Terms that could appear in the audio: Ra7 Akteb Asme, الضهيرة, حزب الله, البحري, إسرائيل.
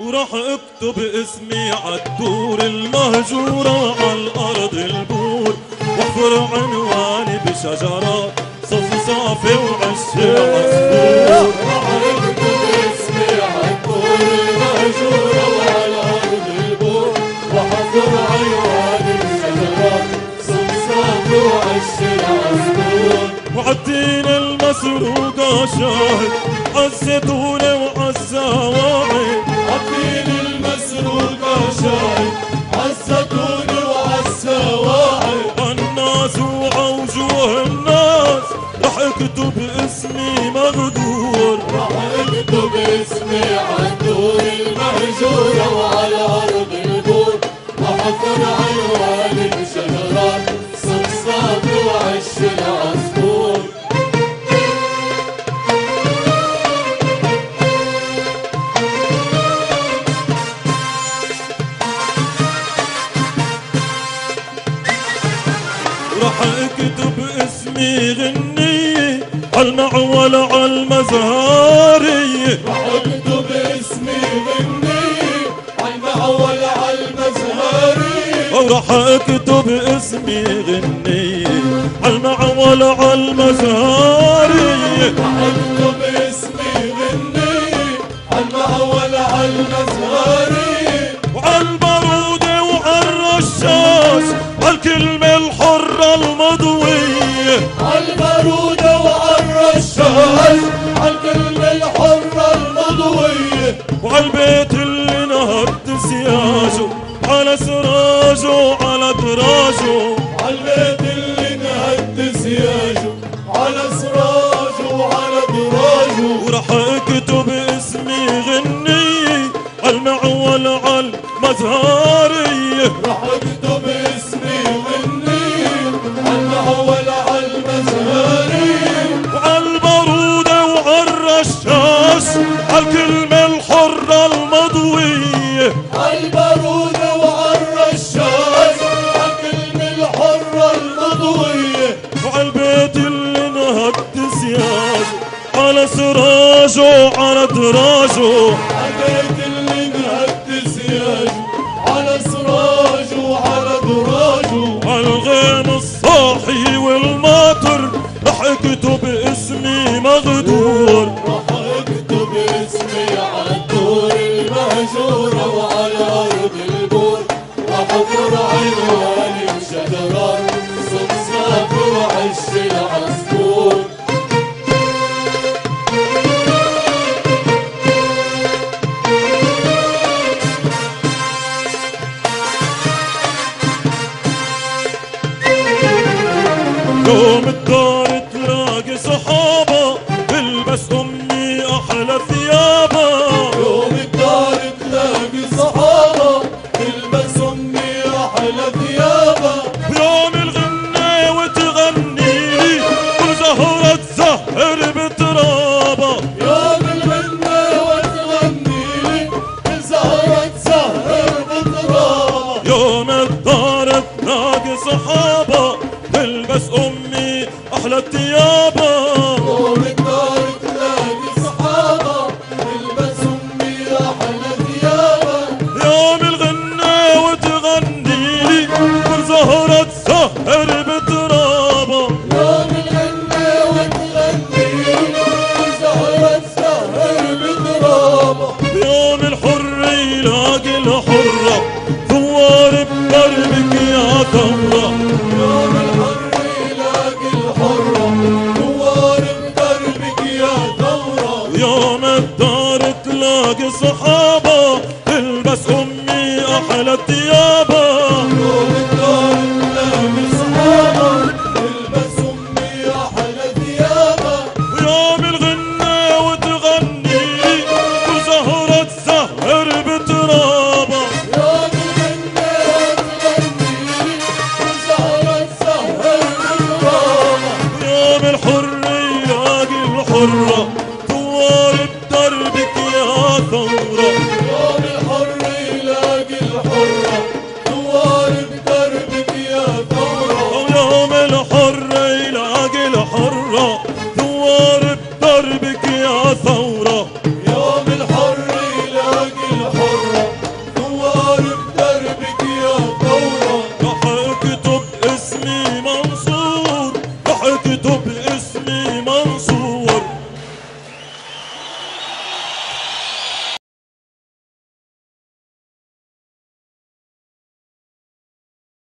وراح اكتب اسمي عالدور المهجورة عالارض البور، واحفر عنواني بشجرة صف صافي وعش عصفور. راح اكتب اسمي عالدور المهجورة عالارض البور، واحفر عنواني بشجرة صف صافي وعش عصفور. وعالدين المسروقة شاهد عالزيتونة وعالزواعد، عالدين المسروقة شاهد عالزيتونة وعالزواعد. عالناس وعوجوه الناس رح اكتب اسمي مغدور، رح اكتب اسمي عالدور المهجورة وعلى ارض البور، وحفر عنواني بشجرات صفصاف وعش العصفور. راح اكتب اسمي غنية عالمعول عالمزهارية، راح اكتب اسمي غنية عالمعول عالمزهارية. وراح اكتب اسمي غنية عالمعول عالمزهارية، راح اكتب اسمي غنية عالمعول عالمزهارية. وعالبارودة وعالرشاش وعالكلمة المضوية، عالبارودة وعالرشاش عالكلمة الحرة المضوية. وعالبيت اللي نهبت سياجه على سراجه على دراجه، عالبيت اللي نهبت سياجه على سراجه وعلى دراجه. وراح اكتب اسمي غنية عالمعول عالمزهارية، راح اكتب اسمي عالكلمة الحرة المضوية، عالبارودة وعالرشاش عالكلمة الحرة المضوية. وعالبيت اللي نهبت سياجه على سراجه على دراجه، عالبيت اللي نهبت سياجه على سراجه وعلى دراجه. وعالغيم الصاحي والماطر رح اكتب اسمي مغدور، وحفر عنواني بشجرات صفصاف وعش العصفور. يوم الدار تلاقي صحابة بلبس أمي أحلى ثيابة، يوم الدار تلاقي صحابة بلبس أمي بيوم الغنى وتغنيلي وزهرة تزهر بترابة، يوم الغنى وتغنيلي وزهرة تزهر بترابة. يوم الدار تلاقي صحابة تلبس أمي أحلى الثيابة، يوم الدار تلاقي صحابة تلبس أمي أحلى الثيابة. يوم الغنى وتغنيلي زهرة تزهر بترابة، يوم الغنى وتغنيلي وزهرة تزهر بترابة. يوم الحر يلاقي الحرة ثوار بدربك يا ثورة، يوم الحر يلاقي الحرة ثوار بدربك يا ثورة. يوم الدار تلاقي صحابة تلبس أمي أحلى الثيابة، يوم الدار تلاقي صحابة تلبس أمي أحلى ثيابة. ويوم الغنى وتغنيلي وزهرة تزهر بترابة، يوم الغنى وتغنيلي وزهرة تزهر بترابة. يوم الحر يلاقي الحرة